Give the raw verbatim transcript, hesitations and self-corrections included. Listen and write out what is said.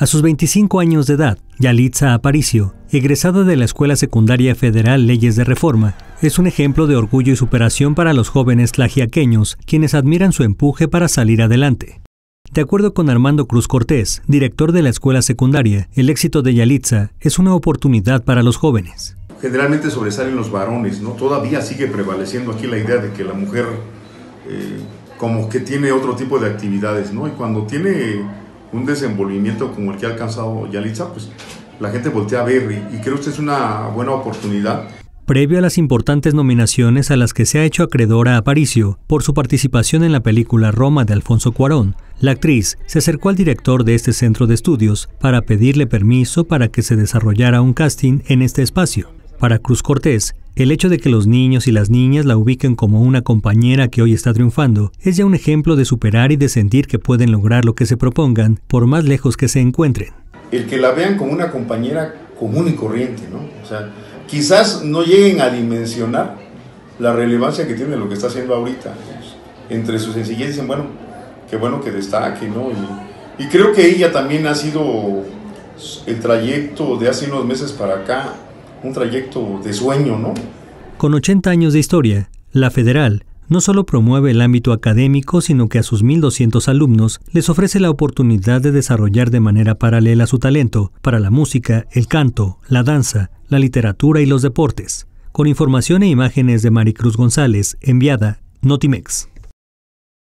A sus veinticinco años de edad, Yalitza Aparicio, egresada de la Escuela Secundaria Federal Leyes de Reforma, es un ejemplo de orgullo y superación para los jóvenes tlaxiaqueños, quienes admiran su empuje para salir adelante. De acuerdo con Armando Cruz Cortés, director de la escuela secundaria, el éxito de Yalitza es una oportunidad para los jóvenes. Generalmente sobresalen los varones, ¿no? Todavía sigue prevaleciendo aquí la idea de que la mujer eh, como que tiene otro tipo de actividades, ¿no? Y cuando tiene un desenvolvimiento como el que ha alcanzado Yalitza, pues la gente voltea a ver y, y creo que es una buena oportunidad. Previo a las importantes nominaciones a las que se ha hecho acreedora a Aparicio por su participación en la película Roma de Alfonso Cuarón, la actriz se acercó al director de este centro de estudios para pedirle permiso para que se desarrollara un casting en este espacio. Para Cruz Cortés, el hecho de que los niños y las niñas la ubiquen como una compañera que hoy está triunfando es ya un ejemplo de superar y de sentir que pueden lograr lo que se propongan por más lejos que se encuentren. El que la vean como una compañera común y corriente, ¿no? O sea, quizás no lleguen a dimensionar la relevancia que tiene lo que está haciendo ahorita. Entre sus sencillez dicen, bueno, qué bueno que destaque, ¿no? Y, y creo que ella también ha sido el trayecto de hace unos meses para acá, un trayecto de sueño, ¿no? Con ochenta años de historia, la Federal no solo promueve el ámbito académico, sino que a sus mil doscientos alumnos les ofrece la oportunidad de desarrollar de manera paralela su talento para la música, el canto, la danza, la literatura y los deportes. Con información e imágenes de Mari Cruz González, enviada Notimex.